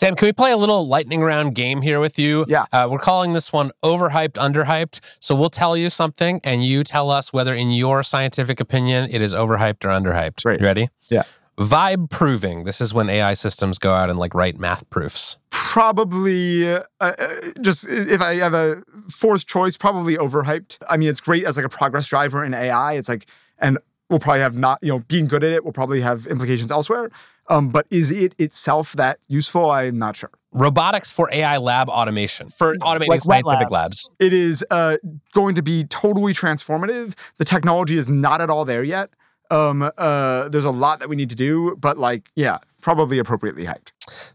Sam, can we play a little lightning round game here with you? Yeah. We're calling this one overhyped, underhyped. So we'll tell you something, and you tell us whether, in your scientific opinion, it is overhyped or underhyped. Great. You ready? Yeah. Vibe proving. This is when AI systems go out and like write math proofs. Probably, just if I have a fourth choice, probably overhyped. I mean, it's great as like a progress driver in AI. It's like, and we'll probably have not, you know, being good at it will probably have implications elsewhere. But is it itself that useful? I'm not sure. Robotics for AI lab automation, for automating like scientific labs. It is going to be totally transformative. The technology is not at all there yet. There's a lot that we need to do, but like, yeah, probably appropriately hyped.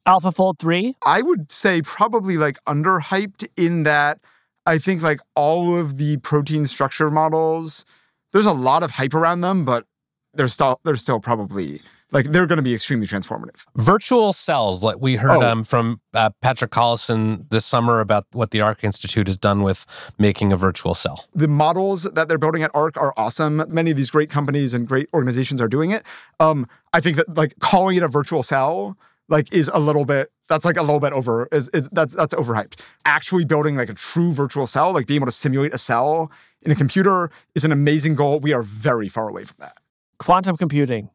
AlphaFold 3? I would say probably like underhyped, in that I think like all of the protein structure models, there's a lot of hype around them, but they're still probably, like, they're going to be extremely transformative. Virtual cells, like we heard from Patrick Collison this summer about what the ARC Institute has done with making a virtual cell. The models that they're building at ARC are awesome. Many of these great companies and great organizations are doing it. I think that, like, calling it a virtual cell, like, is a little bit, that's like a little bit over, that's overhyped. Actually building like a true virtual cell, like being able to simulate a cell in a computer, is an amazing goal. We are very far away from that. Quantum computing.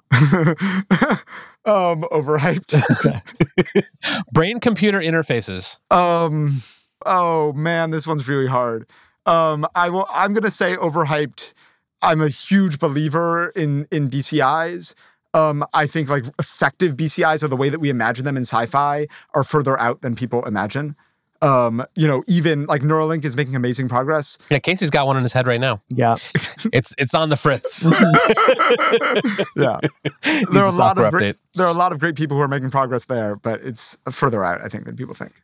Overhyped. Okay. Brain-computer interfaces. Oh man, this one's really hard. I'm gonna say overhyped. I'm a huge believer in BCIs. I think like effective BCIs, are the way that we imagine them in sci-fi, are further out than people imagine. You know, even like Neuralink is making amazing progress. Yeah, Casey's got one in his head right now. Yeah. It's on the fritz. Yeah. There are a lot of great people who are making progress there, but it's further out, I think, than people think.